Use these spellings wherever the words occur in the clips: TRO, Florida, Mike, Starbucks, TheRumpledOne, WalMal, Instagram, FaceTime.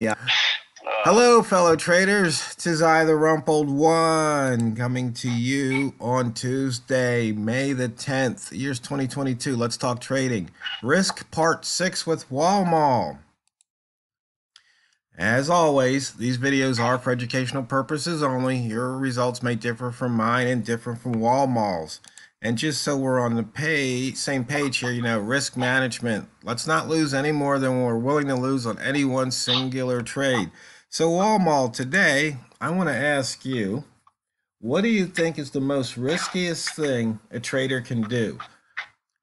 Yeah. Hello, fellow traders. 'Tis I, the Rumpled One, coming to you on Tuesday, May the 10th, year's 2022. Let's talk trading. Risk Part 6 with WalMal. As always, these videos are for educational purposes only. Your results may differ from mine and different from WalMal's. And just so we're on the same page here, you know, risk management. Let's not lose any more than we're willing to lose on any one singular trade. So WalMal, today, I want to ask you, what do you think is the most riskiest thing a trader can do?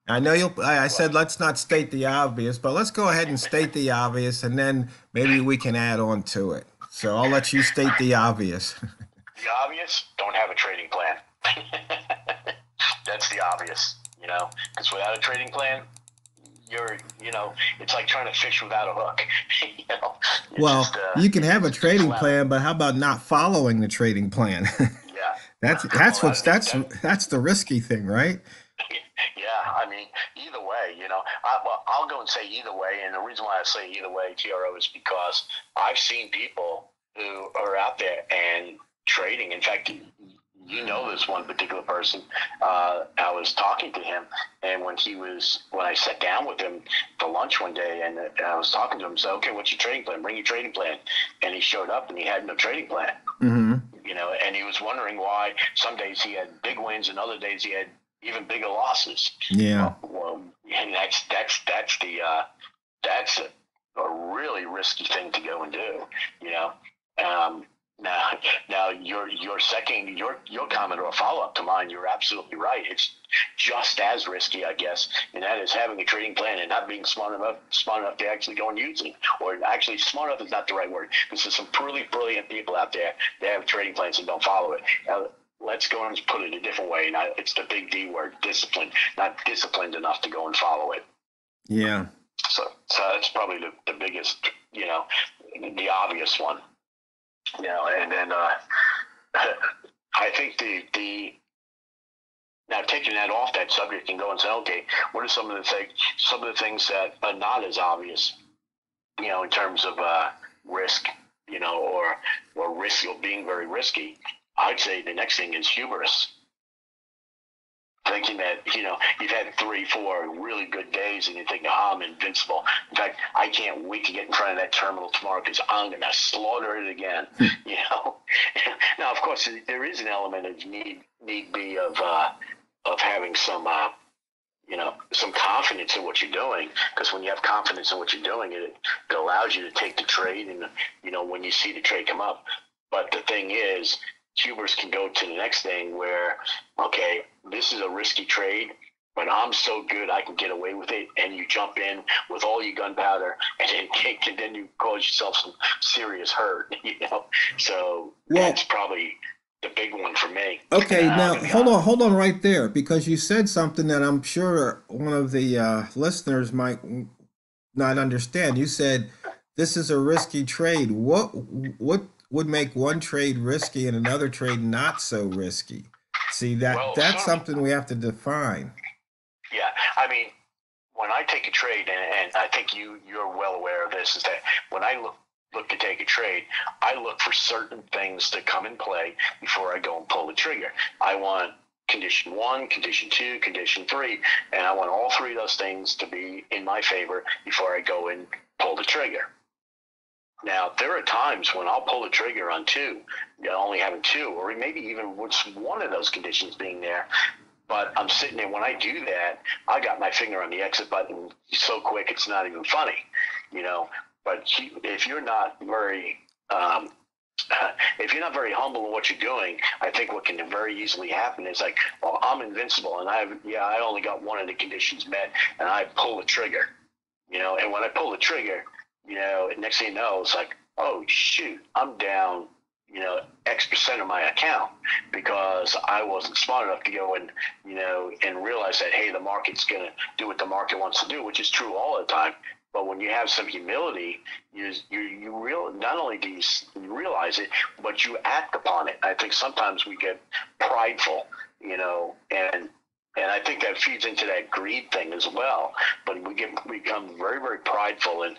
I know I said let's not state the obvious, but let's go ahead and state the obvious, and then maybe we can add on to it. So I'll let you state the obvious. The obvious? Don't have a trading plan. That's the obvious, you know, because without a trading plan, you know, it's like trying to fish without a hook. You know, well, just, you can have a trading plan, but how about not following the trading plan? Yeah, that's the risky thing, right? Yeah, I mean, either way, you know, I'll go and say either way, and the reason why I say either way, TRO, is because I've seen people who are out there and trading. In fact, you know this one particular person. I was talking to him, and when I sat down with him for lunch one day, and I was talking to him, said, "Okay, what's your trading plan? Bring your trading plan." And he showed up, and he had no trading plan. Mm-hmm. You know, and he was wondering why some days he had big wins, and other days he had even bigger losses. Yeah. Well, and that's a really risky thing to go and do. You know. Now your comment or follow-up to mine, you're absolutely right. It's just as risky, I guess, and that is having a trading plan and not being smart enough to actually go and use it. Or actually, smart enough is not the right word, because there's some really brilliant people out there that have trading plans and don't follow it. Now, let's go and put it a different way, and it's the big D word, discipline. Not disciplined enough to go and follow it. Yeah. So that's probably the biggest, you know, the obvious one. You know, and then I think now taking that off that subject and go and say, okay, what are some of the things that are not as obvious, you know, in terms of risk, you know, or risky or being very risky? I'd say the next thing is hubris. Thinking that, you know, you've had 3, 4 really good days and you think, oh, I'm invincible. In fact, I can't wait to get in front of that terminal tomorrow because I'm going to slaughter it again, you know. Now, of course, there is an element of need be of having some, you know, some confidence in what you're doing, because when you have confidence in what you're doing, it allows you to take the trade and, you know, when you see the trade come up. But the thing is, hubris can go to the next thing where, okay, this is a risky trade, but I'm so good I can get away with it, and you jump in with all your gunpowder, and then you cause yourself some serious hurt, you know? So well, that's probably the big one for me. Okay, now hold on right there, because you said something that I'm sure one of the listeners might not understand. You said this is a risky trade. What would make one trade risky and another trade not so risky? See, that's something we have to define. Yeah, I mean, when I take a trade, and I think you're well aware of this, is that when I look to take a trade, I look for certain things to come in play before I go and pull the trigger. I want condition 1, condition 2, condition 3, and I want all 3 of those things to be in my favor before I go and pull the trigger. Now, there are times when I'll pull the trigger on 2, you know, only having 2, or maybe even one of those conditions being there. But I'm sitting there, when I do that, I got my finger on the exit button so quick it's not even funny, you know. But if you're not very humble in what you're doing, I think what can very easily happen is like, well, I'm invincible, and I only got one of the conditions met, and I pull the trigger, you know. And when I pull the trigger, you know, next thing you know, it's like, oh, shoot, I'm down, you know, X% of my account because I wasn't smart enough to go and, you know, and realize that, hey, the market's going to do what the market wants to do, which is true all the time. But when you have some humility, not only do you realize it, but you act upon it. I think sometimes we get prideful, you know, and I think that feeds into that greed thing as well. But become very, very prideful, and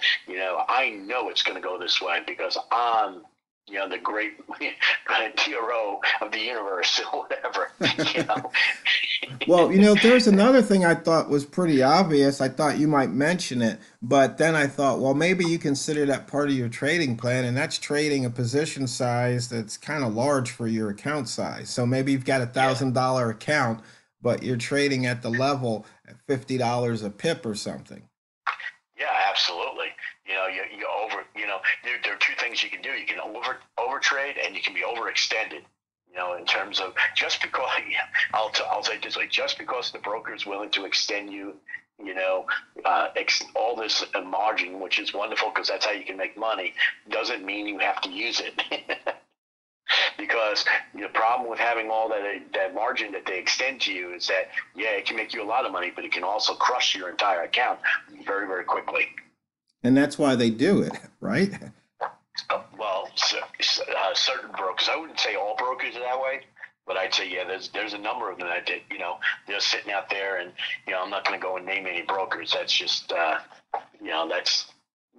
I know it's going to go this way because I'm the great TRO of the universe or whatever. Well, there's another thing I thought was pretty obvious. I thought you might mention it, but then I thought, well, maybe you consider that part of your trading plan, and that's trading a position size that's kind of large for your account size. So maybe you've got $1,000 account, but you're trading at the level at $50 a pip or something. Yeah, absolutely. You over, there are two things you can do. You can overtrade, and you can be overextended. In terms of just because I'll say this, just because the broker is willing to extend you, all this margin, which is wonderful because that's how you can make money, doesn't mean you have to use it. Because the problem with having all that margin that they extend to you is that, yeah, it can make you a lot of money, but it can also crush your entire account very, very quickly. And that's why they do it, right? Well, certain brokers. I wouldn't say all brokers are that way, but I'd say, yeah, there's a number of them that did. They're sitting out there, and I'm not going to go and name any brokers. That's just that's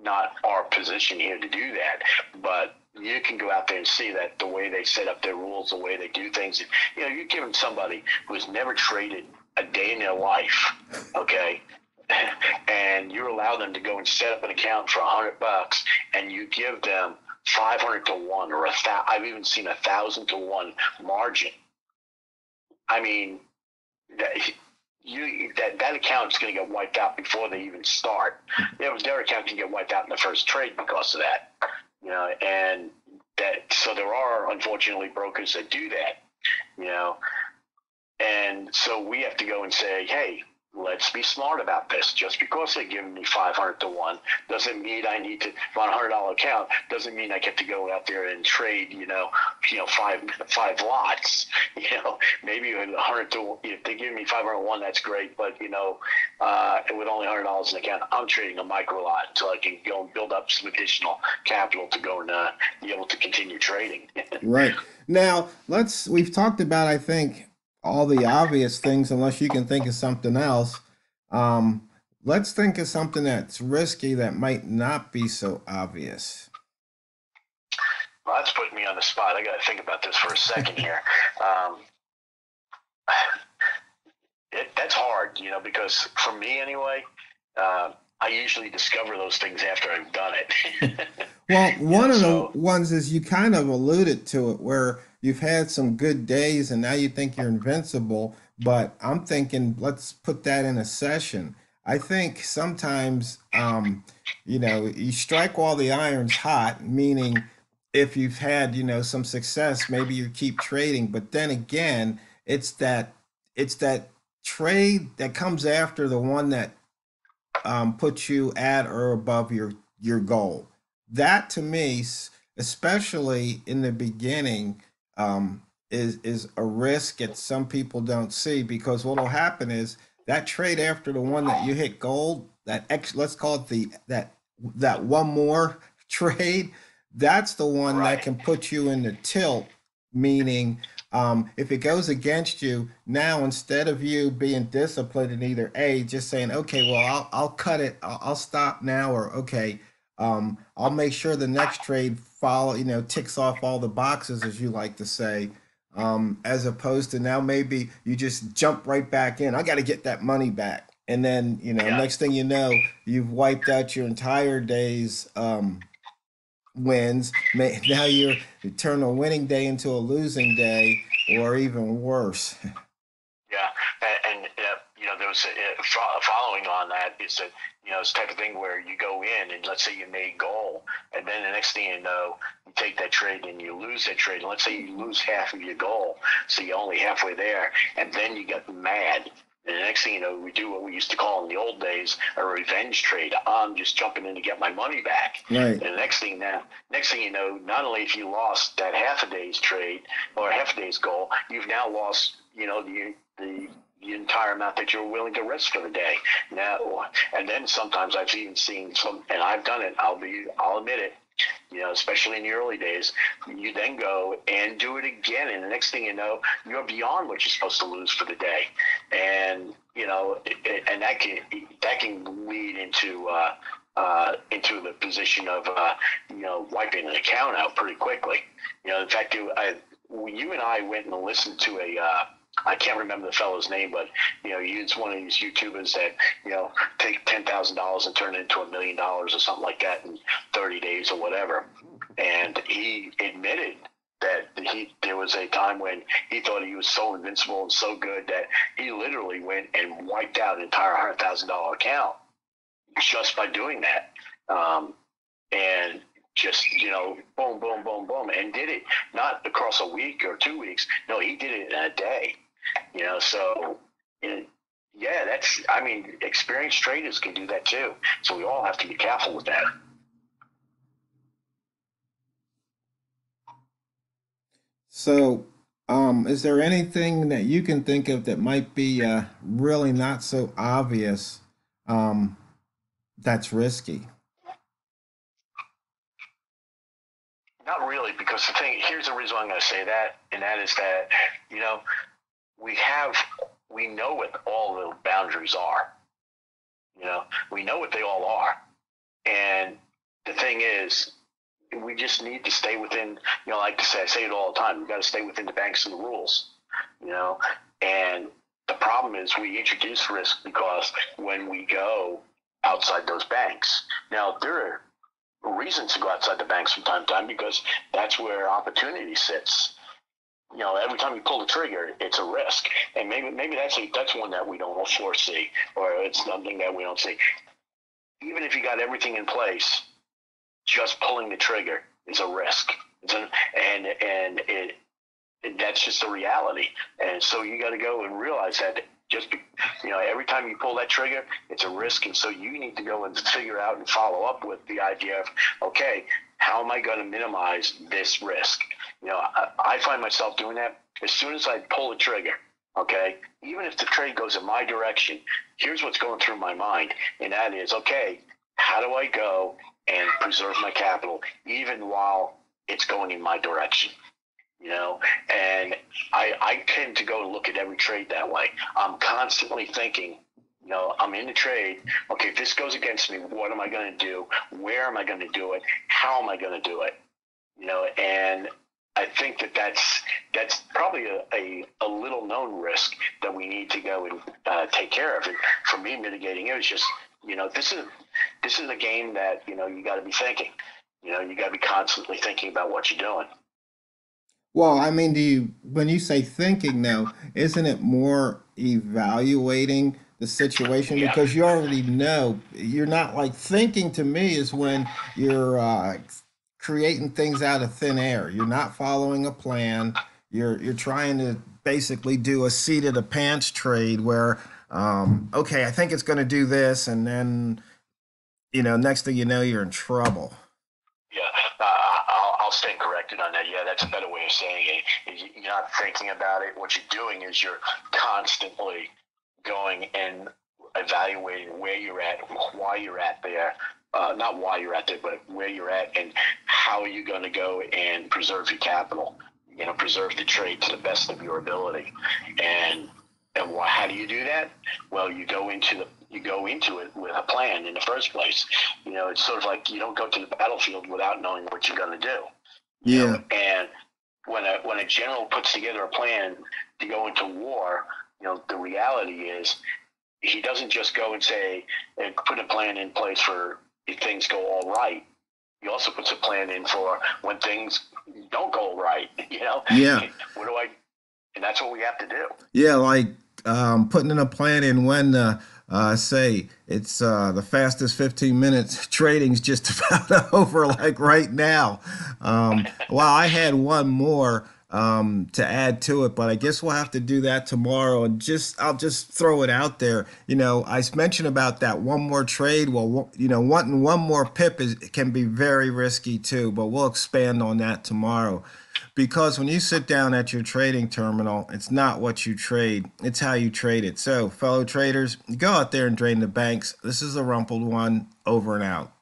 not our position here to do that. But you can go out there and see that the way they set up their rules, the way they do things. You're giving somebody who's never traded a day in their life, okay. And you allow them to go and set up an account for $100, and you give them 500 to 1 or 1,000. I've even seen 1,000 to 1 margin. I mean, that account's going to get wiped out before they even start. Their account can get wiped out in the first trade because of that. And that. So there are unfortunately brokers that do that. And so we have to go and say, hey, let's be smart about this. Just because they're giving me 500 to 1 doesn't mean I need to. On $100 account doesn't mean I get to go out there and trade. Five lots. Maybe 100 to 1. If they give me 500 to 1, that's great. But with only $100 in the account, I'm trading a micro lot until I can go and build up some additional capital to go and be able to continue trading. Right now, we've talked about, I think, all the obvious things, unless you can think of something else. Let's think of something that's risky that might not be so obvious. Well, that's putting me on the spot. I got to think about this for a second here. That's hard, because for me anyway, I usually discover those things after I've done it. Well, one of the ones is, you kind of alluded to it, where you've had some good days and now you think you're invincible, but I'm thinking, let's put that in a session. I think sometimes, you strike while the iron's hot, meaning if you've had, some success, maybe you keep trading, but then again, it's that trade that comes after the one that puts you at or above your goal. That, to me, especially in the beginning, is a risk that some people don't see, because what'll happen is that trade after the one that you hit gold, let's call it that one more trade, that's the one that can put you in the tilt, meaning if it goes against you, now instead of you being disciplined and either A, just saying, okay, well, I'll cut it, I'll stop now, or okay, I'll make sure the next trade ticks off all the boxes, as you like to say, as opposed to now maybe you just jump right back in. I got to get that money back. And then, next thing you know, you've wiped out your entire day's wins. Now you turn a winning day into a losing day, or even worse. Yeah. There was following on that is that, it's the type of thing where you go in and let's say you made goal, and then the next thing you know, you take that trade and you lose that trade. And let's say you lose half of your goal, so you're only halfway there, and then you get mad. And the next thing you know, we do what we used to call in the old days a revenge trade. I'm just jumping in to get my money back. Right. And the next thing you know, not only if you lost that half a day's trade or half a day's goal, you've now lost, the entire amount that you're willing to risk for the day. Now, and then sometimes I've even seen some, and I've done it, I'll admit it, you know, especially in the early days. You then go and do it again, and the next thing you know, you're beyond what you're supposed to lose for the day. And you know, and that can lead into the position of you know, wiping an account out pretty quickly. You know, in fact, you and I went and listened to a I can't remember the fellow's name, but you know, it's one of these YouTubers that, you know, take $10,000 and turn it into $1 million or something like that in 30 days or whatever. And he admitted that there was a time when he thought he was so invincible and so good that he literally went and wiped out an entire $100,000 account just by doing that. And just, you know, boom, boom, boom, boom, and did it not across a week or 2 weeks. No, he did it in a day. You know, so, yeah, that's, I mean, experienced traders can do that too. So we all have to be careful with that. So is there anything that you can think of that might be really not so obvious that's risky? Not really, because here's the reason why I'm going to say that, and that is that, you know, we know what all the boundaries are. You know, we know what they all are. And the thing is, we just need to stay within, you know, like I say it all the time, we've got to stay within the banks and the rules, you know. And the problem is we introduce risk because when we go outside those banks, now there are reasons to go outside the banks from time to time, because that's where opportunity sits. You know, every time you pull the trigger, it's a risk, and maybe that's one that we don't foresee, or it's something that we don't see. Even if you got everything in place, just pulling the trigger is a risk. And that's just a reality. And so you got to go and realize that. Just, you know, every time you pull that trigger, it's a risk. And so you need to go and figure out and follow up with the idea of, okay, how am I going to minimize this risk? You know, I find myself doing that as soon as I pull the trigger, okay? Even if the trade goes in my direction, here's what's going through my mind. And that is, okay, how do I go and preserve my capital even while it's going in my direction? You know, and I tend to go and look at every trade that way. I'm constantly thinking, you know, I'm in the trade. Okay, if this goes against me, what am I going to do? Where am I going to do it? How am I going to do it? You know, and I think that's probably a little known risk that we need to go and take care of. And for me, mitigating it was just, you know, this is a game that, you know, you got to be thinking. You know, you got to be constantly thinking about what you're doing. Well, I mean, when you say thinking now, isn't it more evaluating the situation? Yeah. Because you already know. You're not like thinking, to me, is when you're creating things out of thin air. You're not following a plan. You're trying to basically do a seat of the pants trade where, okay, I think it's going to do this. And then, you know, next thing you know, you're in trouble. Yeah. I'll stand corrected on that. Yeah, that's a better way of saying it. You're not thinking about it. What you're doing is you're constantly going and evaluating where you're at, why you're at there. Not why you're at there, but where you're at and how you're going to go and preserve your capital. You know, preserve the trade to the best of your ability. And how do you do that? Well, you go into it with a plan in the first place. You know, it's sort of like you don't go to the battlefield without knowing what you're going to do. Yeah. You know, and when a general puts together a plan to go into war, you know, the reality is he doesn't just go and say and put a plan in place for if things go all right. He also puts a plan in for when things don't go right. You know. Yeah. And that's what we have to do. Yeah, like putting in a plan in when say it's the fastest 15 minutes trading's just about over, like right now. Well, I had one more to add to it, but I guess we'll have to do that tomorrow. And I'll just throw it out there. You know, I mentioned about that one more trade. Well, you know, wanting one more pip can be very risky too, but we'll expand on that tomorrow. Because when you sit down at your trading terminal, it's not what you trade, it's how you trade it. So, fellow traders, go out there and drain the banks. This is TheRumpledOne, over and out.